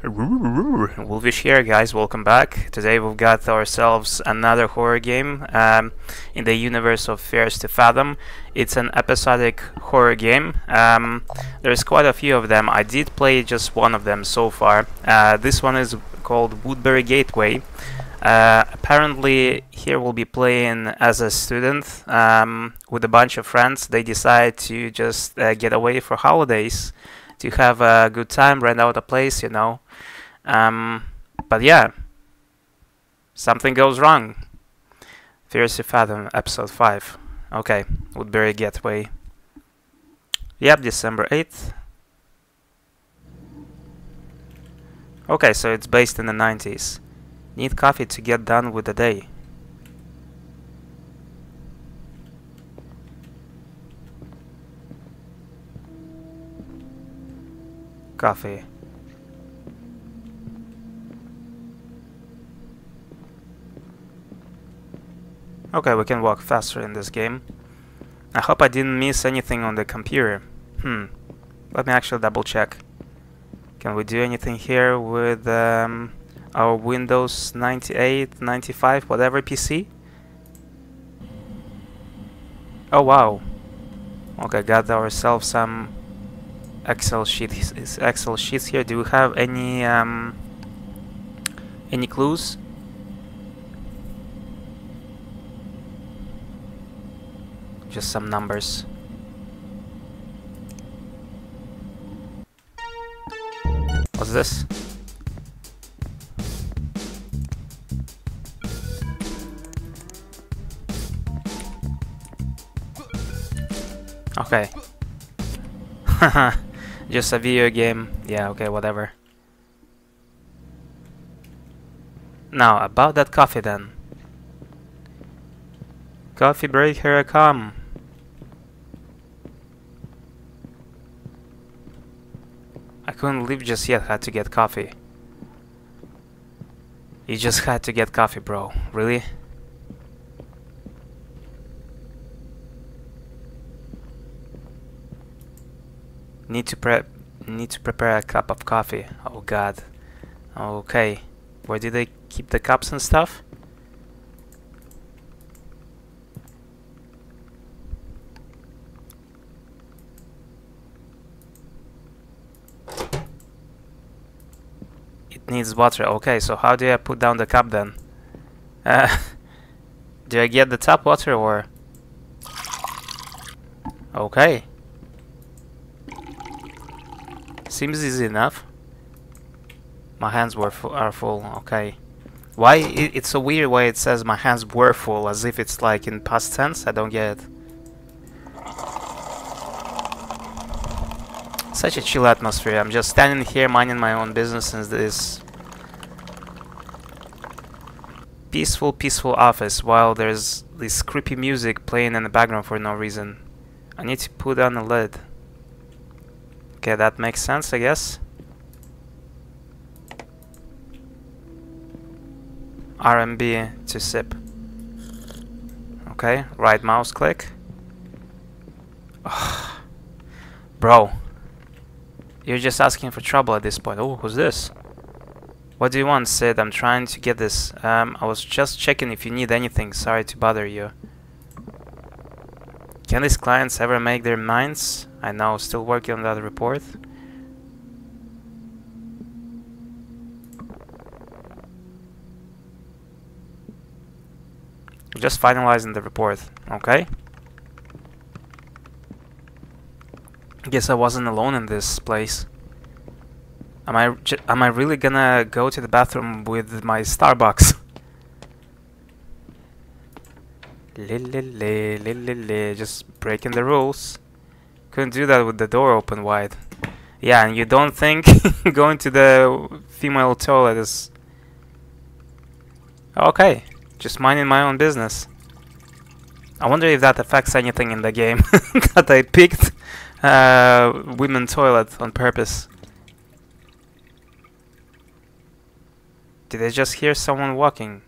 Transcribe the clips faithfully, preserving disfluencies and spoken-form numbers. Wolfish here, guys, welcome back. Today we've got ourselves another horror game um, in the universe of Fears to Fathom. It's an episodic horror game. Um, there's quite a few of them. I did play just one of them so far. Uh, this one is called Woodbury Gateway. Uh, apparently here we'll be playing as a student um, with a bunch of friends. They decide to just uh, get away for holidays, to have a good time, rent out a place, you know. Um, but yeah, something goes wrong. Fears to Fathom, episode five. Okay, Woodbury Gateway. Yep, December eighth. Okay, so it's based in the nineties. Need coffee to get done with the day. Coffee. Okay, we can walk faster in this game. I hope I didn't miss anything on the computer. Hmm. Let me actually double check. Can we do anything here with um, our Windows ninety-eight, ninety-five, whatever P C? Oh wow. Okay, got ourselves some Excel sheets. Excel sheets here. Do we have any um, any clues? Just some numbers. What's this? Okay. Haha. Just a video game. Yeah, okay, whatever. Now, about that coffee then. Coffee break, here I come. I couldn't leave just yet, had to get coffee. You just had to get coffee, bro. Really? Need to prep. Need to prepare a cup of coffee. Oh God. Okay. Where do they keep the cups and stuff? It needs water. Okay. So how do I put down the cup then? Uh, do I get the tap water or? Okay. Seems easy enough. My hands were fu are full. Okay, why it, it's so weird why it says my hands were full, as if it's like in past tense. I don't get it. Such a chill atmosphere. I'm just standing here minding my own business since this peaceful peaceful office, while there's this creepy music playing in the background for no reason. I need to put on the lid. Okay, that makes sense, I guess. R M B to sip. Okay, right mouse click. Ugh. Bro, you're just asking for trouble at this point. Oh, who's this? What do you want, Sid? I'm trying to get this. Um, I was just checking if you need anything. Sorry to bother you. Can these clients ever make their minds? I know, still working on that report. Just finalizing the report, okay? Guess I wasn't alone in this place. Am I, j am I really gonna go to the bathroom with my Starbucks? Lililililililil, just breaking the rules. Couldn't do that with the door open wide. Yeah, and you don't think going to the female toilet is... Okay, just minding my own business. I wonder if that affects anything in the game, that I picked uh, women's toilet on purpose. Did I just hear someone walking?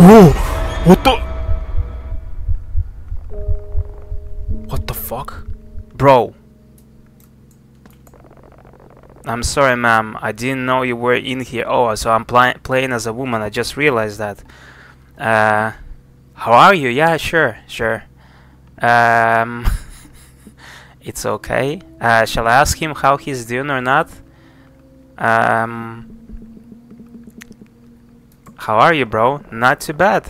Whoa! What the? What the fuck? walk? Bro. I'm sorry, ma'am. I didn't know you were in here. Oh, so I'm pl playing as a woman. I just realized that. Uh, how are you? Yeah, sure, sure. Um, it's okay. Uh, shall I ask him how he's doing or not? Um, how are you, bro? Not too bad.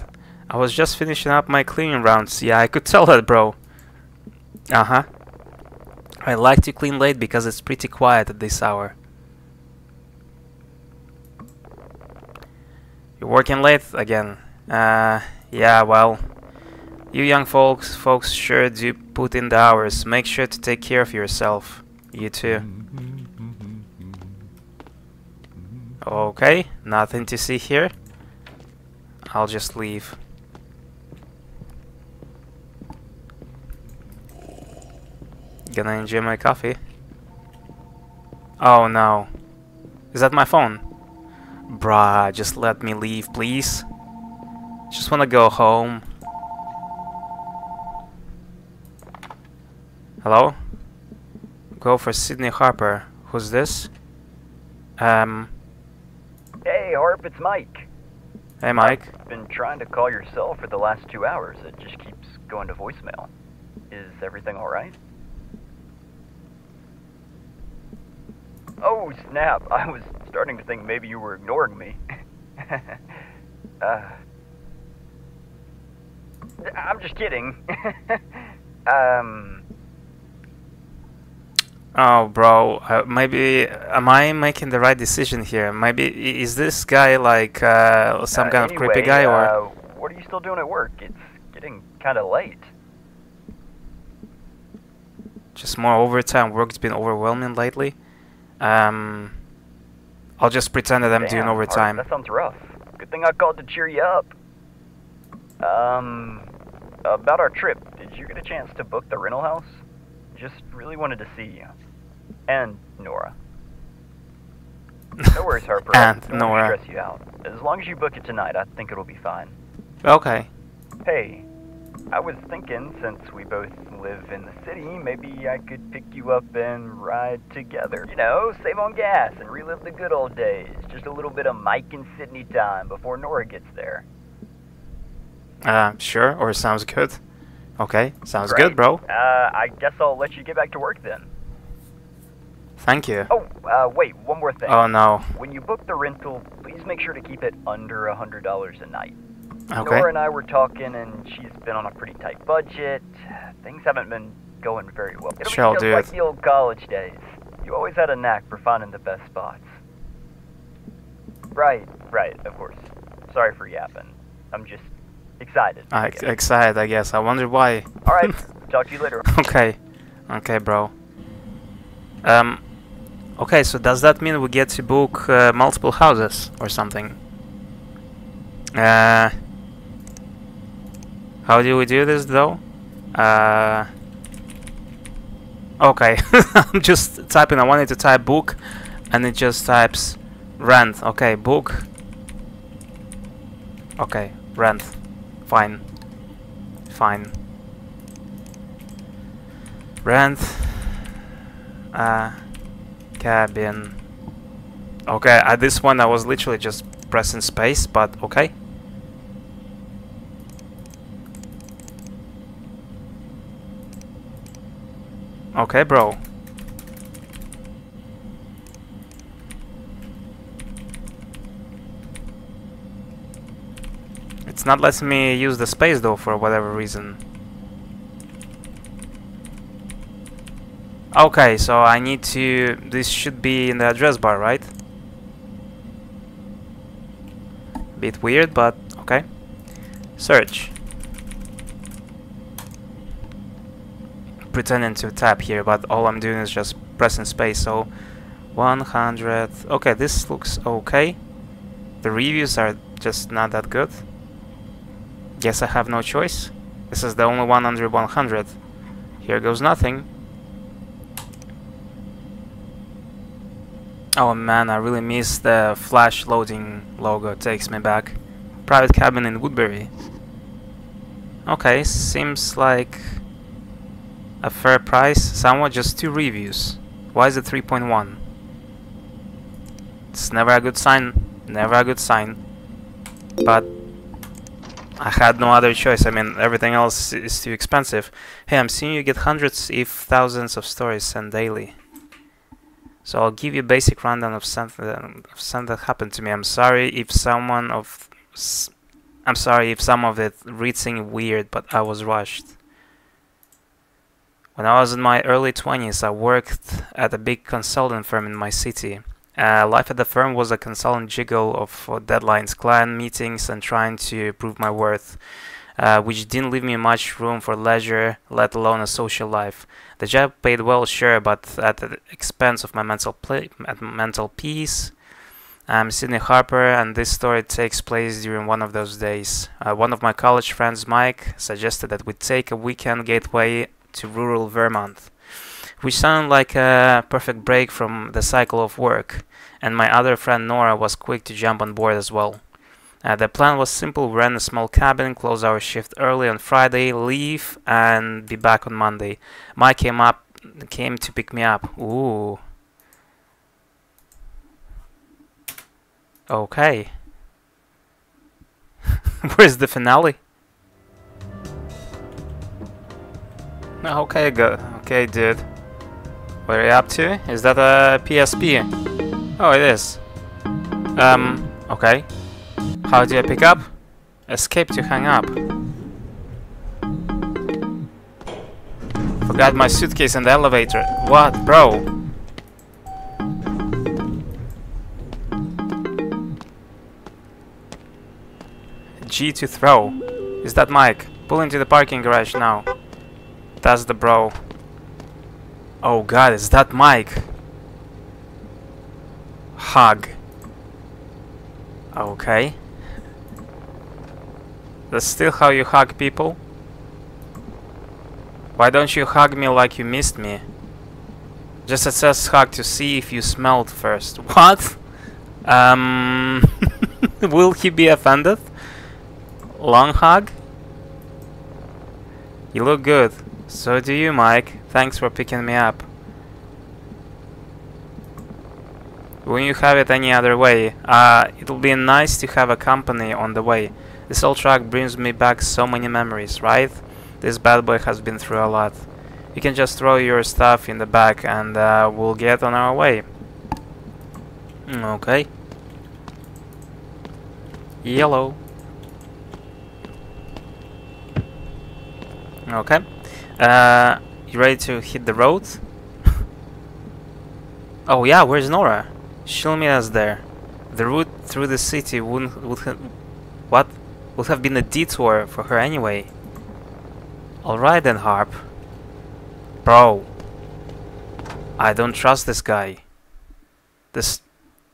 I was just finishing up my cleaning rounds. Yeah, I could tell that, bro. Uh-huh. I like to clean late because it's pretty quiet at this hour. You're working late again. Uh, yeah, well, you young folks, folks sure do put in the hours. Make sure to take care of yourself. You too. Okay, nothing to see here. I'll just leave. Gonna enjoy my coffee. Oh no. Is that my phone? Bruh, just let me leave, please. Just wanna go home. Hello? Go for Sidney Harper. Who's this? Um. Hey, Harp, it's Mike. Hey, Mike. I've been trying to call your cell for the last two hours. It just keeps going to voicemail. Is everything alright? Oh, snap. I was starting to think maybe you were ignoring me. uh, I'm just kidding. um. Oh, bro. Uh, maybe... Am I making the right decision here? Maybe... Is this guy, like, uh, some uh, kind anyway, of creepy guy, or...? Uh, what are you still doing at work? It's getting kind of late. Just more overtime. Work's been overwhelming lately. Um... I'll just pretend that I'm Damn, doing overtime. That sounds rough. Good thing I called to cheer you up. Um... About our trip, did you get a chance to book the rental house? Just really wanted to see you. And Nora. No worries, Harper. and Don't Nora. Stress you out. As long as you book it tonight, I think it'll be fine. Okay. Hey, I was thinking since we both live in the city, maybe I could pick you up and ride together. You know, save on gas and relive the good old days. Just a little bit of Mike and Sidney time before Nora gets there. Uh, sure, or sounds good. Okay, sounds Great. good, bro. Uh, I guess I'll let you get back to work then. Thank you. Oh, uh, wait, one more thing. Oh, no. When you book the rental, please make sure to keep it under one hundred dollars a night. Okay. Nora and I were talking, and she's been on a pretty tight budget. Things haven't been going very well. It'll Shall be just do like it. the old college days. You always had a knack for finding the best spots. Right, right, of course. Sorry for yapping. I'm just... Excited. I I excited, I guess. I wonder why. Alright, talk to you later. Okay. Okay, bro. Um, okay, so does that mean we get to book uh, multiple houses or something? Uh, how do we do this, though? Uh, okay. I'm just typing. I wanted to type book, and it just types rent. Okay, book. Okay, rent. Fine. Fine. Rent a cabin. Okay, at this one I was literally just pressing space, but okay. Okay, bro. It's not letting me use the space though for whatever reason. Okay, so I need to... This should be in the address bar, right? Bit weird, but okay. Search. Pretending to tap here, but all I'm doing is just pressing space, so... one hundred... Okay, this looks okay. The reviews are just not that good. Guess I have no choice. This is the only one under one hundred. Here goes nothing. Oh man, I really miss the flash loading logo. Takes me back. Private cabin in Woodbury. Okay, seems like a fair price, someone just two reviews. Why is it three point one? It's never a good sign, never a good sign. But I had no other choice. I mean, everything else is too expensive. Hey, I'm seeing you get hundreds if thousands of stories sent daily. So I'll give you a basic rundown of something of something that happened to me. I'm sorry if someone of I'm sorry if some of it reads in weird, but I was rushed. When I was in my early twenties, I worked at a big consulting firm in my city. Uh, life at the firm was a constant jiggle of uh, deadlines, client meetings, and trying to prove my worth, uh, which didn't leave me much room for leisure, let alone a social life. The job paid well, sure, but at the expense of my mental, play, at mental peace. I'm Sidney Harper, and this story takes place during one of those days. Uh, one of my college friends, Mike, suggested that we take a weekend gateway to rural Vermont, which sounded like a perfect break from the cycle of work, and my other friend Nora was quick to jump on board as well. Uh, the plan was simple: rent a small cabin, close our shift early on Friday, leave, and be back on Monday. Mike came up, came to pick me up. Ooh. Okay. Where's the finale? Okay, good. Okay, dude. What are you up to? Is that a P S P? Oh, it is. Um, okay. How do I pick up? Escape to hang up. Forgot my suitcase in the elevator. What, bro? G to throw. Is that Mike? Pull into the parking garage now. That's the bro. Oh god, is that Mike? Hug. Okay. That's still how you hug people? Why don't you hug me like you missed me? Just it says hug to see if you smelled first. What? Um... Will he be offended? Long hug? You look good. So do you, Mike. Thanks for picking me up. Wouldn't you have it any other way? Uh, it'll be nice to have a company on the way. This old truck brings me back so many memories, right? This bad boy has been through a lot. You can just throw your stuff in the back and uh, we'll get on our way. Okay. Yellow. Okay. Uh, you ready to hit the road? Oh yeah, where's Nora? She'll meet us there. The route through the city wouldn't would ha what would have been a detour for her anyway. All right then, Harp. Bro, I don't trust this guy. This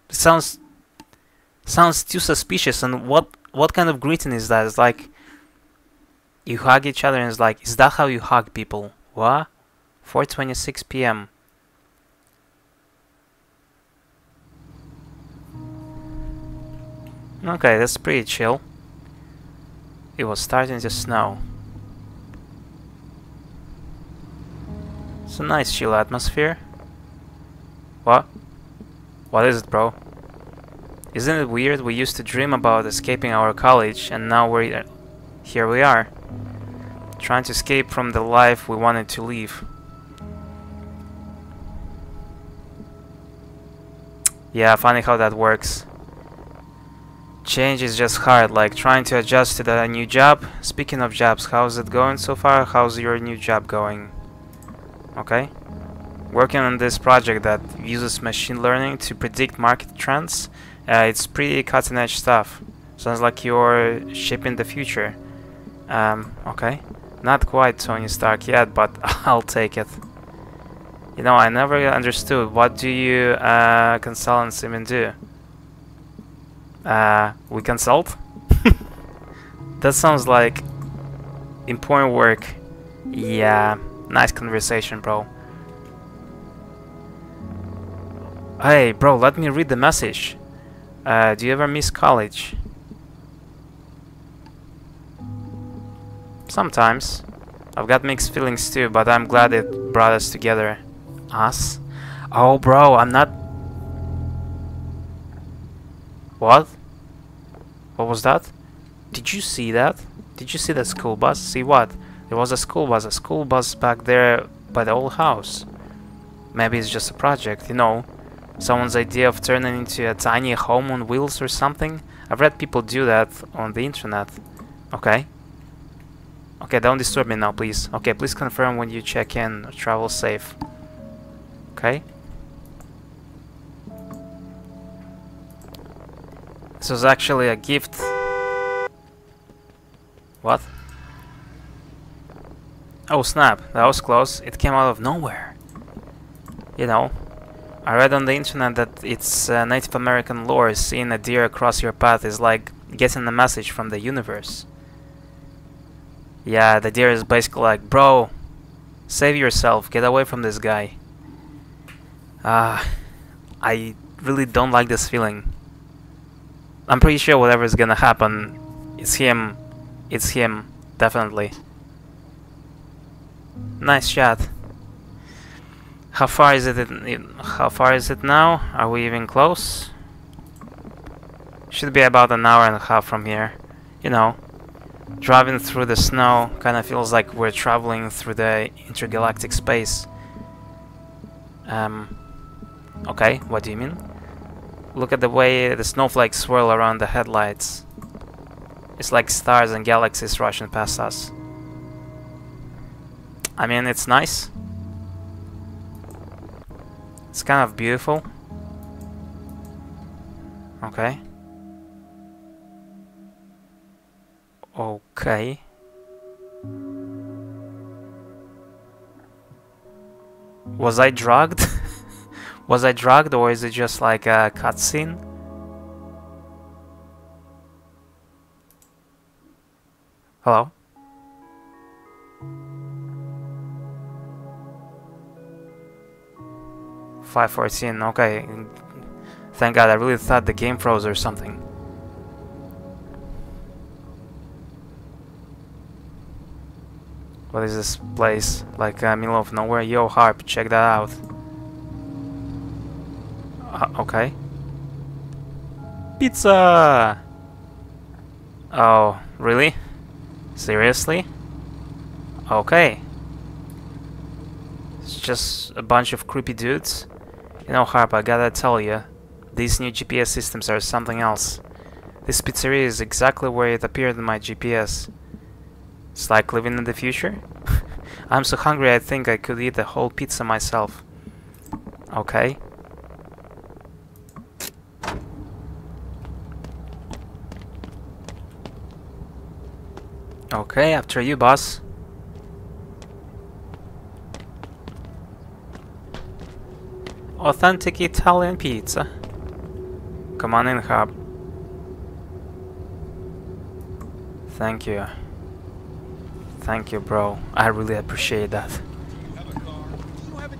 sounds sounds too suspicious. And what what kind of greeting is that? It's like you hug each other and it's like, is that how you hug people? What? four twenty-six p m Okay, that's pretty chill. It was starting to snow. It's a nice chill atmosphere. What? What is it, bro? Isn't it weird? We used to dream about escaping our college and now we're... here we are. Trying to escape from the life we wanted to live. Yeah, funny how that works. Change is just hard, like trying to adjust to the new job. Speaking of jobs, how's it going so far? How's your new job going? Okay. Working on this project that uses machine learning to predict market trends. Uh, it's pretty cutting-edge stuff. Sounds like you're shaping the future. Um, okay. Not quite Tony Stark yet, but I'll take it. You know, I never understood. What do you uh, consultants even do? Uh, we consult? That sounds like important work. Yeah, nice conversation, bro. Hey, bro, let me read the message. Uh, do you ever miss college? Sometimes. I've got mixed feelings too, but I'm glad it brought us together. Us? Oh, bro, I'm not... What? What was that? Did you see that? Did you see the school bus? See what? There was a school bus, a school bus back there by the old house. Maybe it's just a project, you know. Someone's idea of turning into a tiny home on wheels or something. I've read people do that on the internet. Okay. Okay, don't disturb me now, please. Okay, please confirm when you check in. Travel safe. Okay. This was actually a gift. What? Oh snap, that was close. It came out of nowhere. You know, I read on the internet that it's uh, Native American lore. Seeing a deer across your path is like getting a message from the universe. Yeah, the deer is basically like, bro, save yourself, get away from this guy. Ah, uh, I really don't like this feeling. I'm pretty sure whatever is gonna happen, it's him. It's him, definitely. Nice shot. How far is it? In, how far is it now? Are we even close? Should be about an hour and a half from here. You know, driving through the snow kind of feels like we're traveling through the intergalactic space. Um. Okay, what do you mean? Look at the way the snowflakes swirl around the headlights. It's like stars and galaxies rushing past us. I mean, it's nice. It's kind of beautiful. Okay. Okay. Was I drugged? Was I drugged, or is it just like a cutscene? Hello? five fourteen, okay. Thank God, I really thought the game froze or something. What is this place? Like uh, middle of nowhere? Yo, Harp, check that out. Uh, okay. Pizza! Oh, really? Seriously? Okay. It's just a bunch of creepy dudes. You know, Harp, I gotta tell you, these new G P S systems are something else. This pizzeria is exactly where it appeared in my G P S. It's like living in the future. I'm so hungry I think I could eat a whole pizza myself. Okay. Okay, after you, boss. Authentic Italian pizza. Come on in, Hub. Thank you. Thank you, bro. I really appreciate that. Do you have a car? Do you have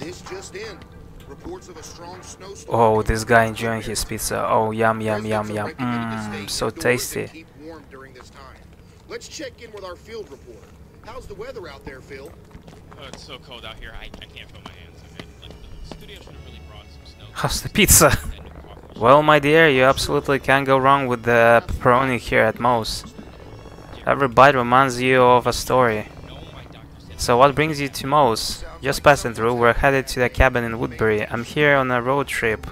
a... This just in. Reports of a strong snowstorm. Oh, this guy enjoying his pizza. Oh, yum, yum, yum, yum. Mmm, so tasty. Keep warm during this time. Let's check in with our field reporter. How's the weather out there, Phil? Oh, it's so cold out here. I, I can't feel my hands. How's the pizza? Well, my dear, you absolutely can't go wrong with the pepperoni here at Mo's. Every bite reminds you of a story. So what brings you to Mo's? Just passing through, we're headed to the cabin in Woodbury. I'm here on a road trip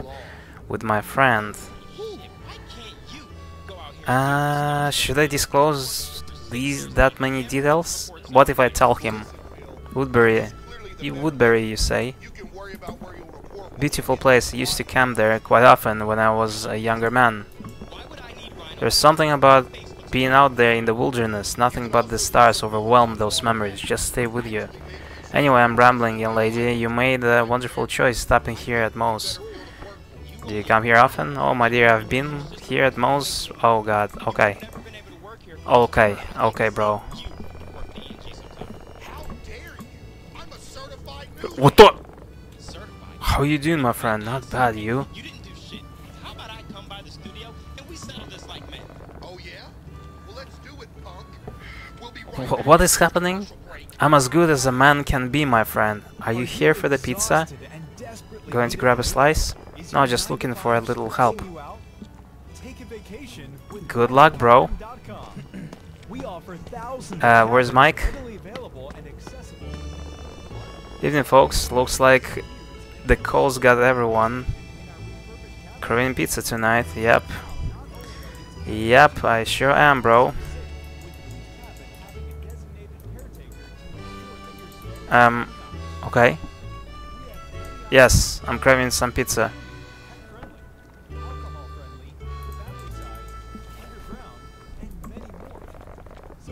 with my friend. Uh, should I disclose these that many details? What if I tell him? Woodbury, you Woodbury, you say? Beautiful place, I used to camp there quite often when I was a younger man. There's something about being out there in the wilderness, nothing but the stars overwhelm those memories, just stay with you. Anyway, I'm rambling, young lady, you made a wonderful choice stopping here at Mo's. Do you come here often? Oh my dear, I've been here at Mo's, oh god, okay. Okay, okay bro. What the? How are you doing, my friend? Not bad, you. You didn't do shit. How about I come by the studio and we settle this like men? Oh yeah? Well, let's do it, punk. We'll be right back. What is happening? I'm as good as a man can be, my friend. Are you here for the pizza? Going to grab a slice? No, just looking for a little help. Good luck, bro. Uh, where's Mike? Evening, folks. Looks like the calls got everyone. Korean pizza tonight. Yep. Yep, I sure am, bro. Um, okay. Yes, I'm craving some pizza.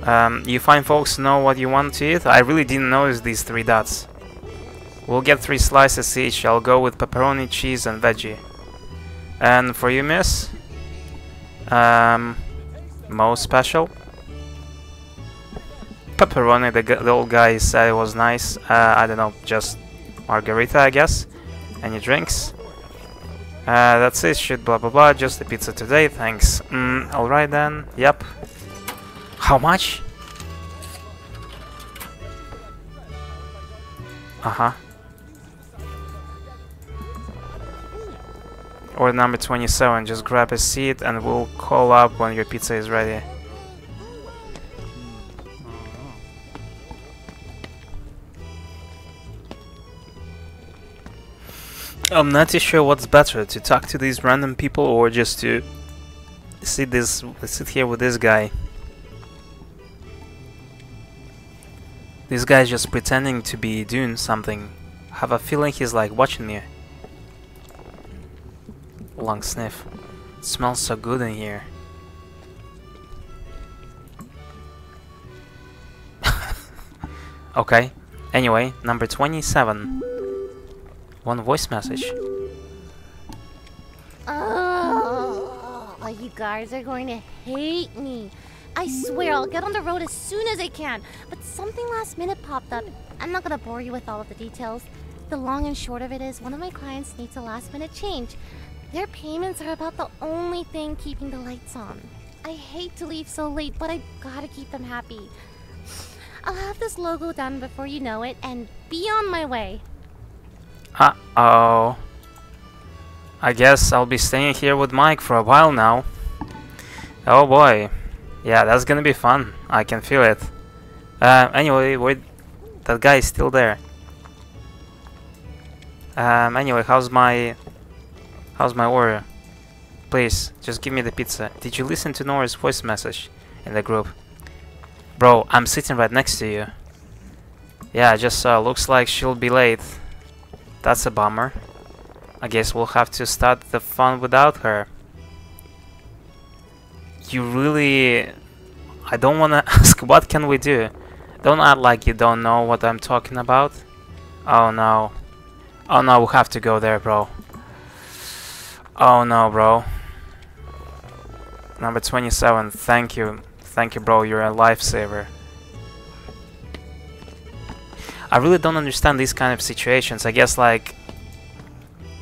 Um, you fine folks know what you want to eat? I really didn't notice these three dots. We'll get three slices each. I'll go with pepperoni, cheese and veggie. And for you, miss? Um, Mo's special? Pepperoni, the, the old guy said it was nice. Uh, I don't know, just margarita, I guess. Any drinks? Uh, that's it, shit, blah blah blah. Just the pizza today, thanks. Mm, alright then, yep. How much? Uh-huh. Order number twenty-seven, just grab a seat and we'll call up when your pizza is ready. I'm not too sure what's better, to talk to these random people or just to sit this sit here with this guy. This guy's just pretending to be doing something. Have a feeling he's like watching me. Long sniff. It smells so good in here. Okay. Anyway, number twenty-seven. One voice message. Oh, you guys are going to hate me. I swear I'll get on the road as soon as I can. But something last minute popped up. I'm not gonna bore you with all of the details. The long and short of it is one of my clients needs a last minute change. Their payments are about the only thing keeping the lights on. I hate to leave so late, but I gotta keep them happy. I'll have this logo done before you know it and be on my way. Uh-oh. I guess I'll be staying here with Mike for a while now. Oh boy. Yeah, that's gonna be fun. I can feel it. Uh, anyway, wait. That guy is still there. Um, anyway, how's my... How's my order? Please, just give me the pizza. Did you listen to Nora's voice message in the group? Bro, I'm sitting right next to you. Yeah, just uh, looks like she'll be late. That's a bummer. I guess we'll have to start the fun without her. You really... I don't want to ask, what can we do? Don't act like you don't know what I'm talking about. Oh no. Oh no, we have to go there, bro. Oh no, bro. Number twenty-seven, thank you. Thank you, bro, you're a lifesaver. I really don't understand these kind of situations. I guess like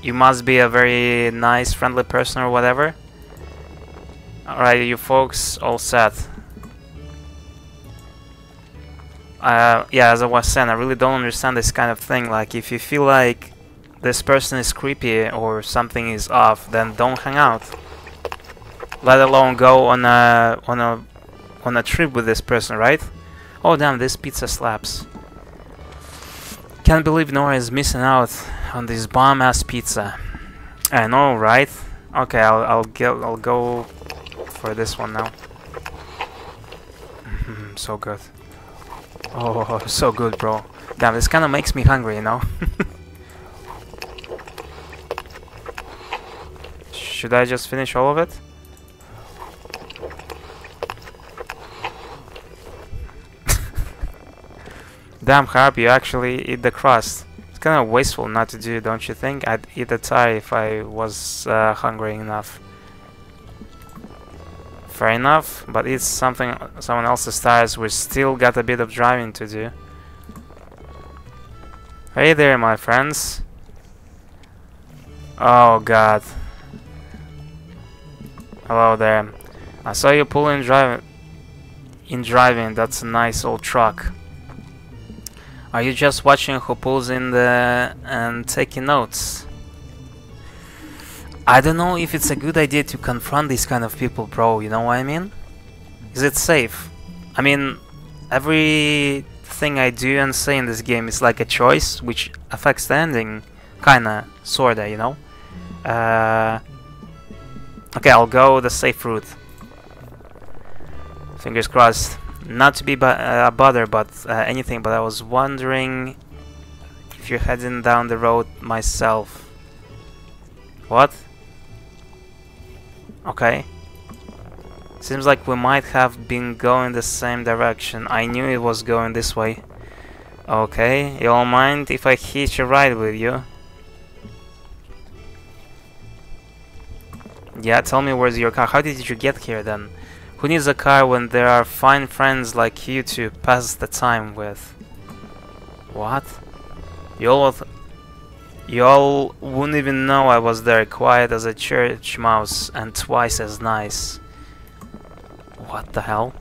you must be a very nice, friendly person or whatever. Alright, you folks all set. Uh, yeah, as I was saying, I really don't understand this kind of thing. Like, if you feel like this person is creepy or something is off, then don't hang out. Let alone go on a on a on a trip with this person, right? Oh damn, this pizza slaps. Can't believe Nora is missing out on this bomb ass pizza. I know, right? Okay, I'll I'll get I'll go for this one now. Mm, so good. Oh, so good, bro. Damn, this kind of makes me hungry, you know. Should I just finish all of it? Damn, Harp, you actually eat the crust. It's kind of wasteful not to do, don't you think? I'd eat a Thai if I was uh, hungry enough. Fair enough, but it's something someone else's tires. We still got a bit of driving to do. Hey there, my friends. Oh god. Hello there. I saw you pulling driving. in driving. That's a nice old truck. Are you just watching who pulls in the and taking notes? I don't know if it's a good idea to confront these kind of people, bro, you know what I mean? Is it safe? I mean, everything I do and say in this game is like a choice, which affects the ending, kinda, sorta, you know? Uh, okay, I'll go the safe route. Fingers crossed. Not to be bu uh, a bother, but uh, anything, but I was wondering if you're heading down the road myself. What? Okay. Seems like we might have been going the same direction. I knew it was going this way. Okay, you all mind if I hitch a ride with you? Yeah, tell me, where's your car? How did you get here then? Who needs a car when there are fine friends like you to pass the time with? What? You all... You all wouldn't even know I was there, quiet as a church mouse and twice as nice. What the hell?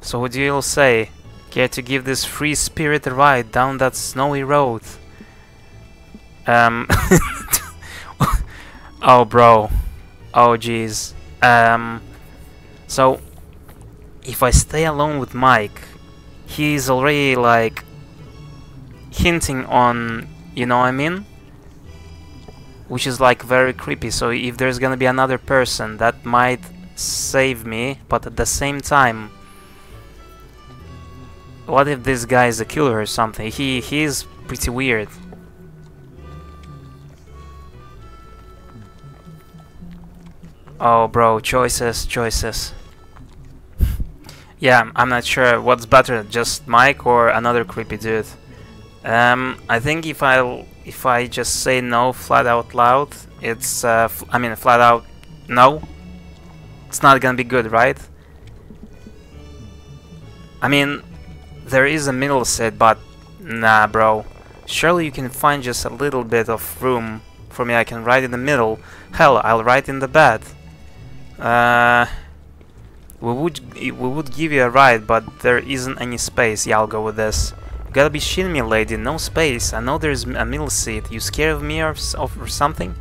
So what do you all say? Care to give this free spirit a ride down that snowy road? Um... oh, bro. Oh, jeez. Um... So, if I stay alone with Mike, he's already, like, hinting on, you know what I mean? Which is like very creepy. So if there's gonna be another person that might save me, but at the same time, what if this guy is a killer or something? He he is pretty weird. Oh, bro, choices, choices. Yeah, I'm not sure what's better, just Mike or another creepy dude. Um, I think if I if I just say no flat out loud, it's uh, f I mean flat out no. It's not gonna be good, right? I mean, there is a middle set, but nah, bro. Surely you can find just a little bit of room for me. I can write in the middle. Hell, I'll write in the bed. Uh, we would we would give you a ride, but there isn't any space. Yeah, I'll go with this. Gotta be shitting me, lady. No space. I know there's a middle seat. You scared of me or, or something?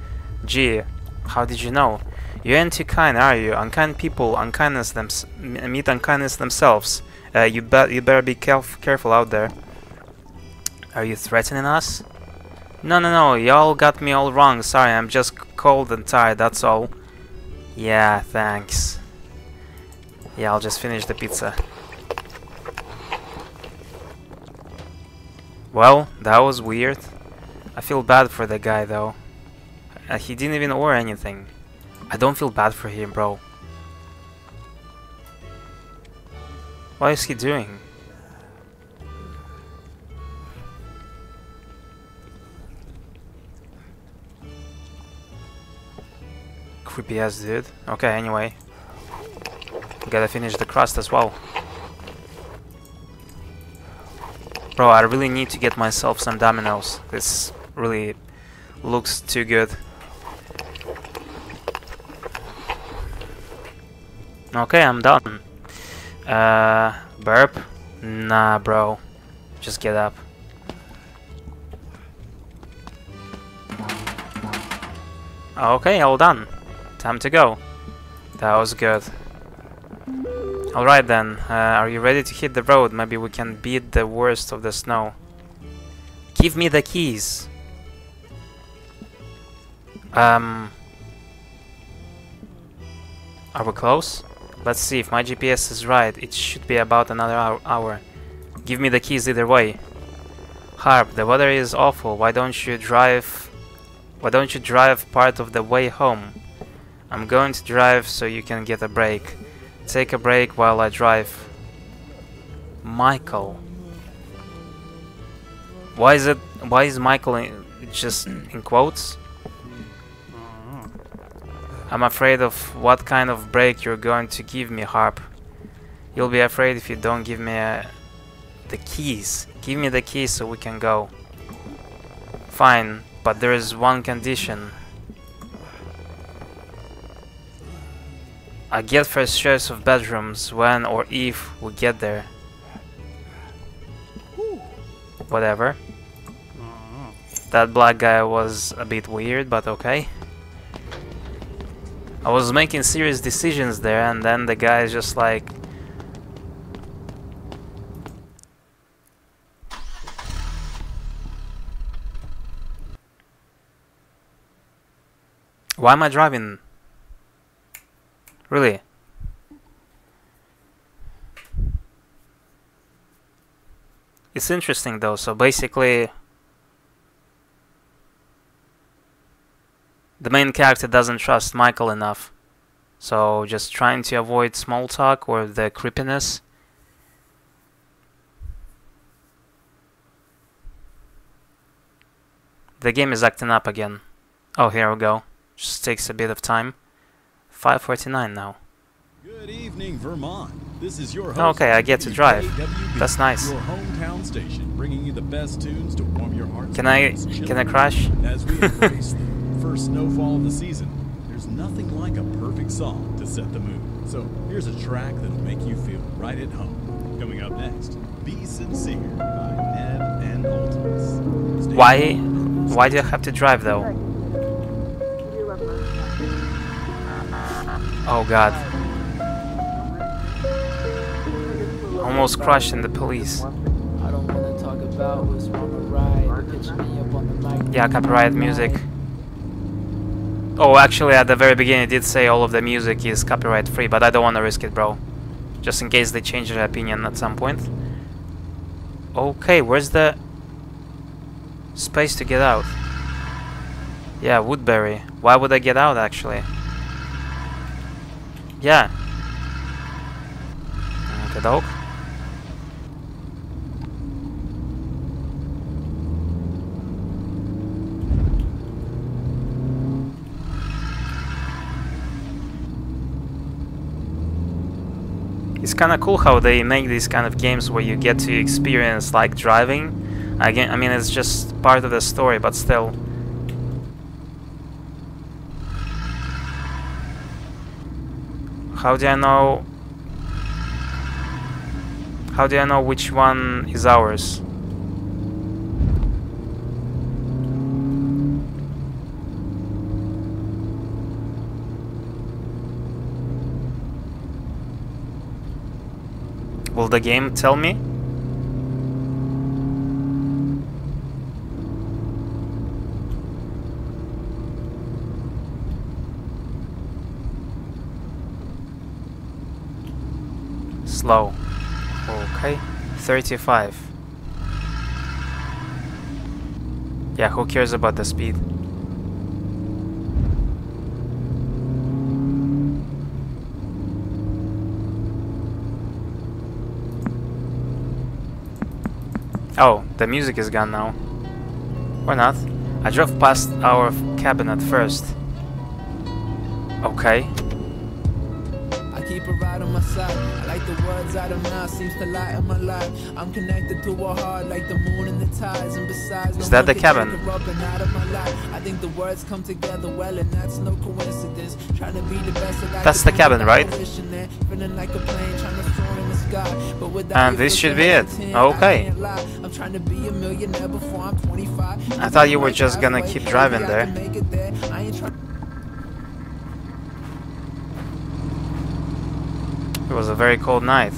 Gee, how did you know? You ain't too kind, are you? Unkind people, unkindness them meet unkindness themselves. Uh, you bet. You better be caref careful out there. Are you threatening us? No, no, no. Y'all got me all wrong. Sorry, I'm just cold and tired. That's all. Yeah, thanks. Yeah, I'll just finish the pizza. Well, that was weird. I feel bad for the guy, though. Uh, he didn't even wear anything. I don't feel bad for him, bro. What is he doing? Creepy ass dude. Okay, anyway. Gotta finish the crust as well. Bro, I really need to get myself some Dominoes. This really looks too good. Okay, I'm done. Uh, burp? Nah, bro. Just get up. Okay, all done. Time to go. That was good. Alright then, uh, are you ready to hit the road? Maybe we can beat the worst of the snow. Give me the keys! Um... Are we close? Let's see, if my G P S is right, it should be about another hour. Give me the keys either way. Harp, the weather is awful, why don't you drive... Why don't you drive part of the way home? I'm going to drive so you can get a break. Take a break while I drive. Michael. Why is it? Why is Michael in, just in quotes? I'm afraid of what kind of break you're going to give me, Harp. You'll be afraid if you don't give me uh, the keys. Give me the keys so we can go. Fine, but there is one condition. I get first choice of bedrooms when or if we get there. Whatever. That black guy was a bit weird, but okay. I was making serious decisions there, and then the guy is just like... Why am I driving? Really? It's interesting though, so basically the main character doesn't trust Michael enough, so just trying to avoid small talk or the creepiness. The game is acting up again. Oh, here we go. Just takes a bit of time. five forty-nine now. Good evening, Vermont. This is your host. Okay, I get to drive. That's nice. Your hometown station, bringing you the best tunes to warm your heart. Can I can I crash? As we embrace the first snowfall of the season, there's nothing like a perfect song to set the mood. So here's a track that'll make you feel right at home. Coming up next, Be Sincere by Ned and Holtz. Why why do I have to drive though? Oh god. Almost crushing the police. Yeah, copyright music. Oh, actually at the very beginning it did say all of the music is copyright free, but I don't want to risk it, bro. Just in case they change their opinion at some point. Okay, where's the space to get out? Yeah, Woodbury. Why would I get out actually? Yeah. Okay, dog. It's kind of cool how they make these kind of games where you get to experience like driving. Again, I mean, it's just part of the story, but still. How do I know? How do I know which one is ours? Will the game tell me? Slow. Okay. thirty-five. Yeah, who cares about the speed? Oh, the music is gone now. Or not. I drove past our cabin at first. Okay. Right on my side, I like the words out of mouth, seems to light in my life. I'm connected to a heart like the moon and the tides, and besides, is that the cabin? I think the words come together well, and that's no coincidence. Trying to be the best of that. That's the cabin, right? And this should be it. Okay. I'm trying to be a millionaire before I'm twenty-five. I thought you were just gonna keep driving there. It was a very cold night.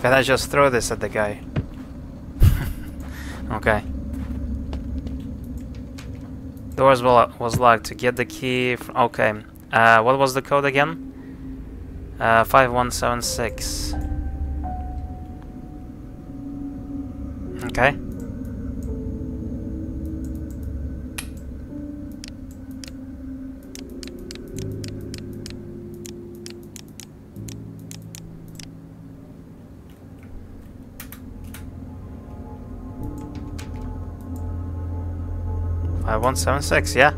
Can I just throw this at the guy? Okay. Doors was locked. To get the key... From, okay. Uh, what was the code again? Uh, five one seven six. Okay. one seven six, yeah.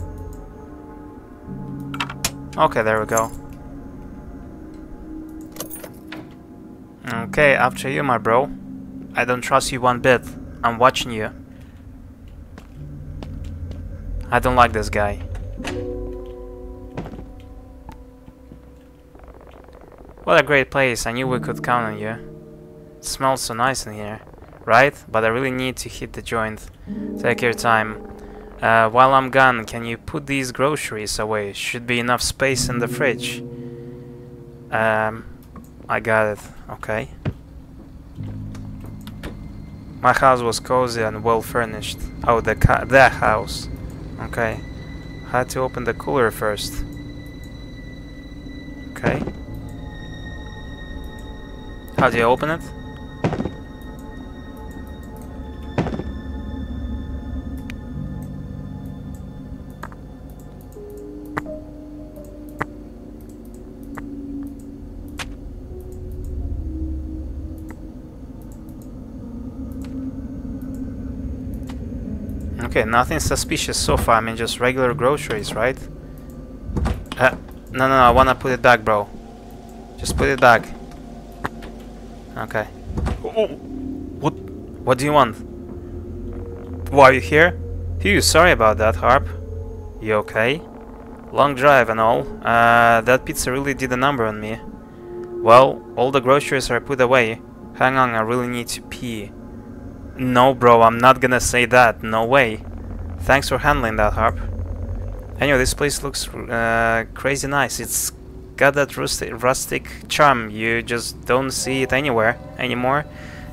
Okay, there we go. Okay, after you, my bro. I don't trust you one bit. I'm watching you. I don't like this guy. What a great place, I knew we could count on you. It smells so nice in here. Right? But I really need to hit the joint. Take your time. Uh, while I'm gone, can you put these groceries away? Should be enough space in the fridge. Um, I got it. Okay. My house was cozy and well furnished. Oh, the, ca the house. Okay. Had to open the cooler first. Okay. How do you open it? Okay, nothing suspicious so far. I mean, just regular groceries, right? Uh, no, no, no, I wanna put it back, bro. Just put it back. Okay. Oh, what? What do you want? Why are you here? Phew, sorry about that, Harp. You okay? Long drive and all. Uh, that pizza really did a number on me. Well, all the groceries are put away. Hang on, I really need to pee. No, bro, I'm not gonna say that. No way. Thanks for handling that, Harp. Anyway, this place looks uh, crazy nice. It's got that rustic, rustic charm. You just don't see it anywhere anymore.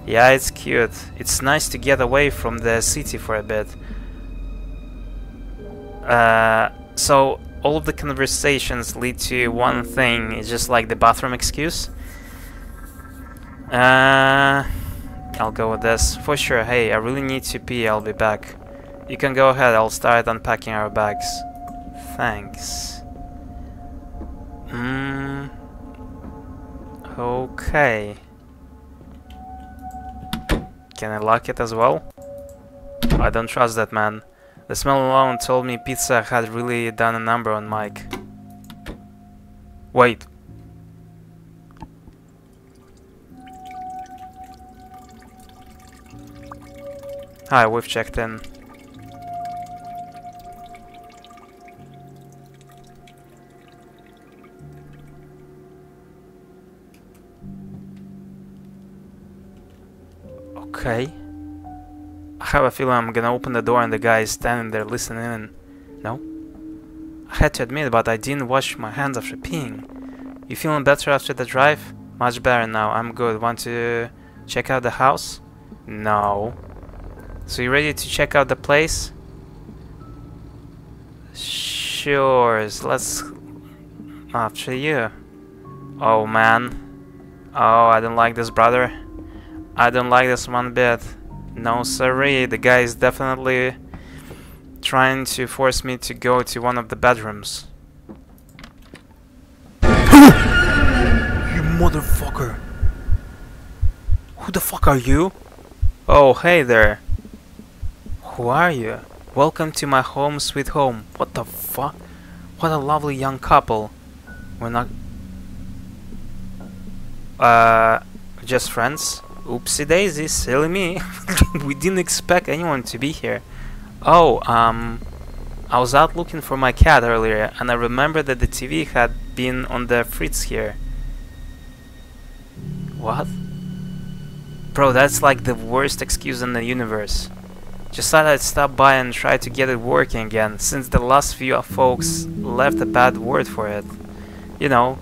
Yeah, it's cute. It's nice to get away from the city for a bit. Uh, so, all of the conversations lead to one thing. It's just like the bathroom excuse. Uh... I'll go with this. For sure, hey, I really need to pee, I'll be back. You can go ahead, I'll start unpacking our bags. Thanks. Hmm... Okay... Can I lock it as well? I don't trust that man. The smell alone told me pizza had really done a number on Mike. Wait. Hi, we've checked in. Okay. I have a feeling I'm gonna open the door and the guy is standing there listening in. No? I had to admit, but I didn't wash my hands after peeing. You feeling better after the drive? Much better now, I'm good. Want to check out the house? No. So you ready to check out the place? Sure, let's... After you. Oh man. Oh, I don't like this, brother. I don't like this one bit. No sorry, the guy is definitely trying to force me to go to one of the bedrooms. You motherfucker! Who the fuck are you? Oh, hey there. Who are you? Welcome to my home sweet home. What the fuck? What a lovely young couple. We're not... Uh... Just friends? Oopsie daisy, silly me. We didn't expect anyone to be here. Oh, um... I was out looking for my cat earlier and I remembered that the T V had been on the fritz here. What? Bro, that's like the worst excuse in the universe. Just thought I'd stop by and try to get it working again, since the last few folks left a bad word for it. You know,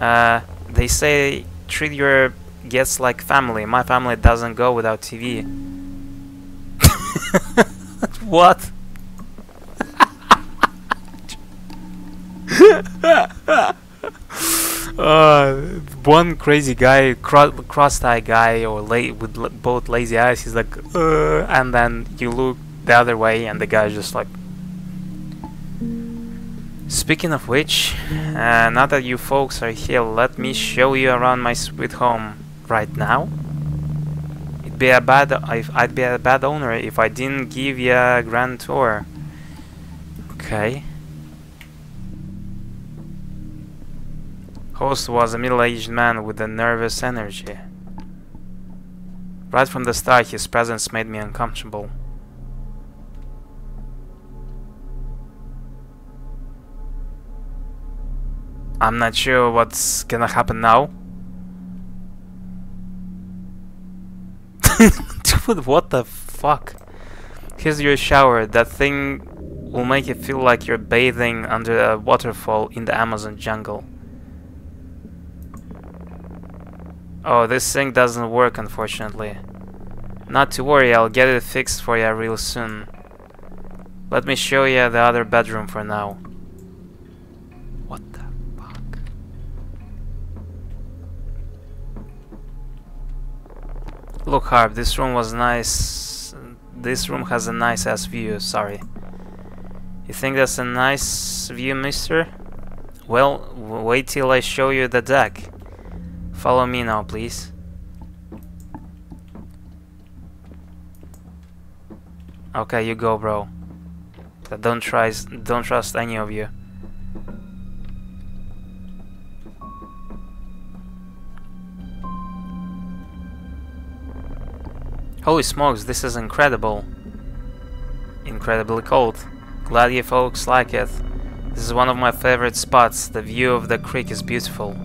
uh, they say treat your guests like family. My family doesn't go without T V. What? uh, one crazy guy, cro cross-eye guy, or la with la both lazy eyes, he's like, uh, and then you look the other way, and the guy's just like. Speaking of which, uh, now that you folks are here, let me show you around my sweet home right now. It'd be a bad, if I'd be a bad owner if I didn't give you a grand tour. Okay. Host was a middle-aged man with a nervous energy. Right from the start, his presence made me uncomfortable. I'm not sure what's gonna happen now. Dude, what the fuck? Here's your shower. That thing will make you feel like you're bathing under a waterfall in the Amazon jungle. Oh, this thing doesn't work, unfortunately. Not to worry, I'll get it fixed for you real soon. Let me show you the other bedroom for now. What the fuck? Look, Harp, this room was nice. This room has a nice ass view, sorry. You think that's a nice view, mister? Well, wait till I show you the deck. Follow me now, please. Okay, you go, bro. I don't trust, don't trust any of you. Holy smokes, this is incredible. Incredibly cold. Glad you folks like it. This is one of my favorite spots. The view of the creek is beautiful.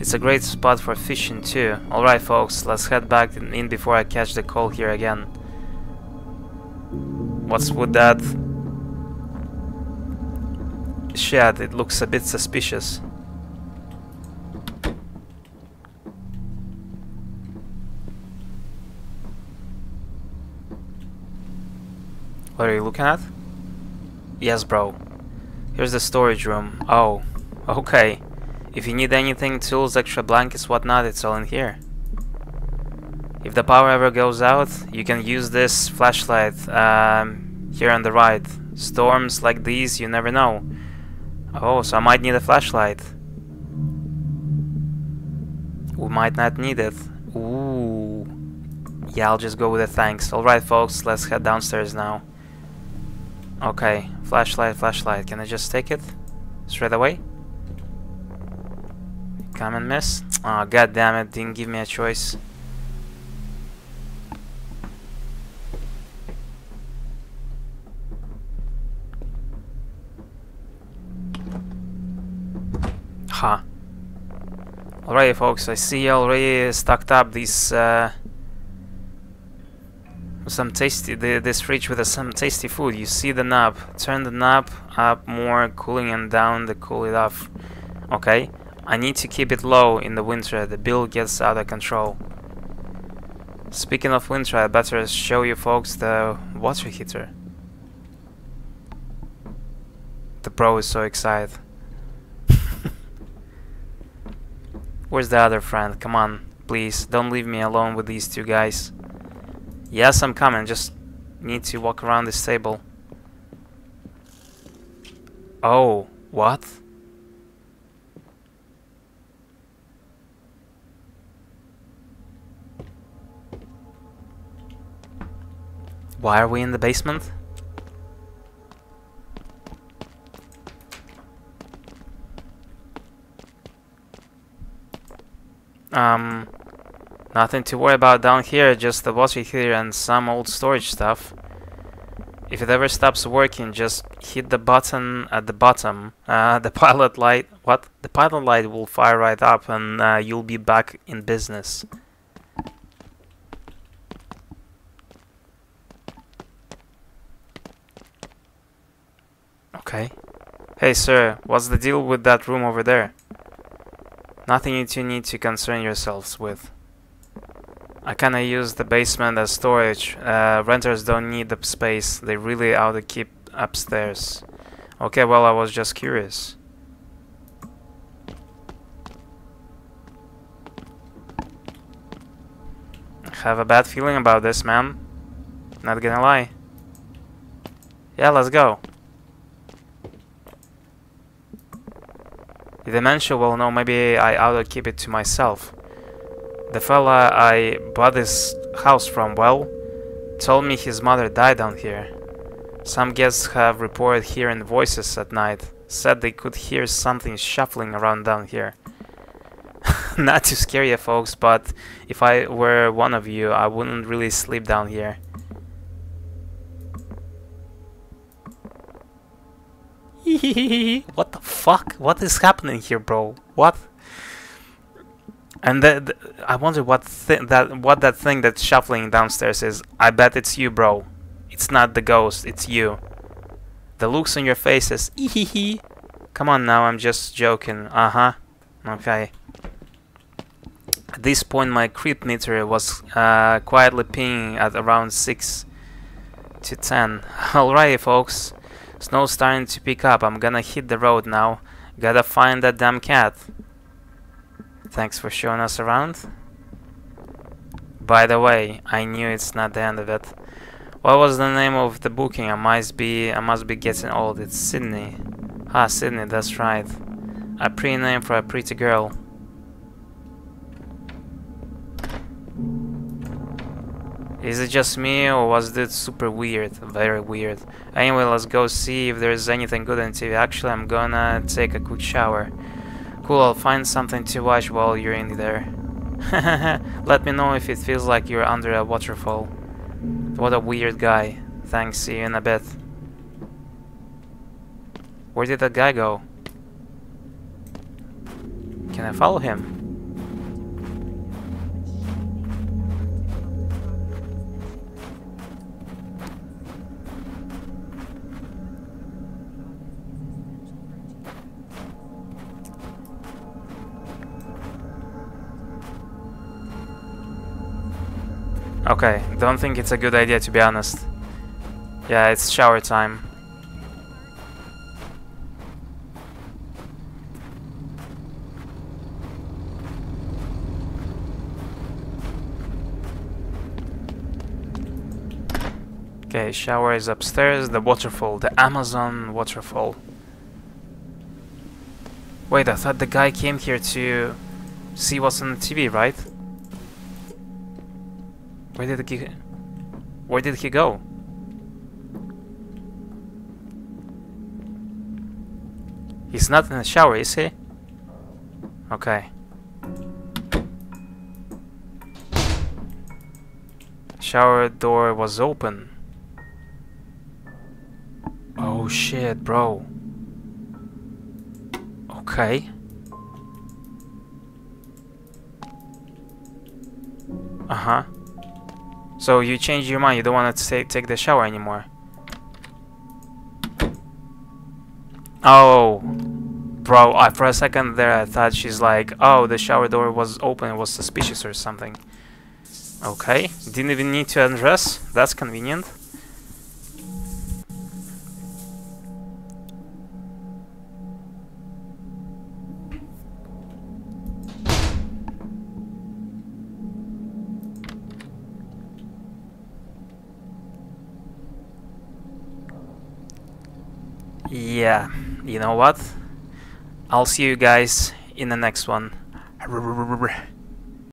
It's a great spot for fishing too. Alright folks, let's head back in before I catch the cold here again. What's with that? Shit, it looks a bit suspicious. What are you looking at? Yes, bro. Here's the storage room. Oh, okay. If you need anything, tools, extra blankets, whatnot, it's all in here. If the power ever goes out, you can use this flashlight um, here on the right. Storms like these, you never know. Oh, so I might need a flashlight. We might not need it. Ooh. Yeah, I'll just go with the thanks. Alright, folks, let's head downstairs now. Okay, flashlight, flashlight. Can I just take it straight away? Come and miss. Oh, god damn it, didn't give me a choice. Ha. Huh. Alright folks, I see you already stocked up these uh, some tasty the, this fridge with uh, some tasty food. You see the knob. Turn the knob up more, cooling and down to cool it off. Okay. I need to keep it low in the winter, the bill gets out of control. Speaking of winter, I better show you folks the water heater. The bro is so excited. Where's the other friend? Come on, please, don't leave me alone with these two guys. Yes, I'm coming, just need to walk around this table. Oh, what? Why are we in the basement? Um, nothing to worry about down here, just the water heater and some old storage stuff. If it ever stops working, just hit the button at the bottom. Uh, the pilot light... What? The pilot light will fire right up and uh, you'll be back in business. Okay. Hey sir, what's the deal with that room over there? Nothing you two need to concern yourselves with. I kinda use the basement as storage. Uh, renters don't need the space, they really ought to keep upstairs. Okay, well, I was just curious. I have a bad feeling about this, man. Not gonna lie. Yeah, let's go. The dementia, well, no, maybe I ought to keep it to myself. The fella I bought this house from, well, told me his mother died down here. Some guests have reported hearing voices at night, said they could hear something shuffling around down here. Not to scare you folks, but if I were one of you, I wouldn't really sleep down here. What the fuck? What is happening here, bro? What? And the, the, I wonder what thi that what that thing that's shuffling downstairs is. I bet it's you, bro. It's not the ghost, it's you. The looks on your faces. Ee hee hee. Come on now, I'm just joking. Uh-huh. Okay. At this point, my creep meter was uh, quietly pinging at around six to ten. Alrighty, folks. Snow's starting to pick up. I'm gonna hit the road now. Gotta find that damn cat. Thanks for showing us around. By the way, I knew it's not the end of it. What was the name of the booking? I must be I must be getting old. It's Sidney. Ah, Sidney, that's right. A pretty name for a pretty girl. Is it just me, or was this super weird? Very weird. Anyway, let's go see if there's anything good on T V. Actually, I'm gonna take a quick shower. Cool, I'll find something to watch while you're in there. Let me know if it feels like you're under a waterfall. What a weird guy. Thanks, see you in a bit. Where did that guy go? Can I follow him? Okay, don't think it's a good idea, to be honest. Yeah, it's shower time. Okay, shower is upstairs, the waterfall, the Amazon waterfall. Wait, I thought the guy came here to see what's on the T V, right? Where did he? Where did he go? He's not in the shower, is he? Okay. Shower door was open. Oh shit, bro. Okay. Uh huh. So you changed your mind, you don't want to take the shower anymore. Oh, bro, I, for a second there I thought she's like, oh, the shower door was open, it was suspicious or something. Okay, didn't even need to undress, that's convenient. Yeah, you know what? I'll see you guys in the next one.